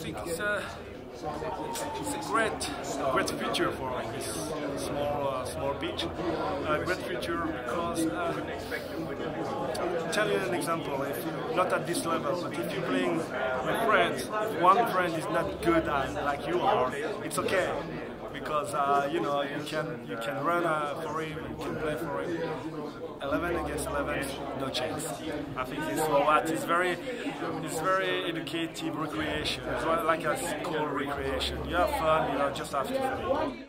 think it's a great feature for like this small beach. Great feature because I'll tell you an example. If not at this level, but if you're playing with friends, if one friend is not good at like you are, it's okay. Because you know, you can run for him, you can play for him. 11 against 11, no chance. I think it's what it's very educative recreation. It's like a school recreation. You have fun, you know, just after.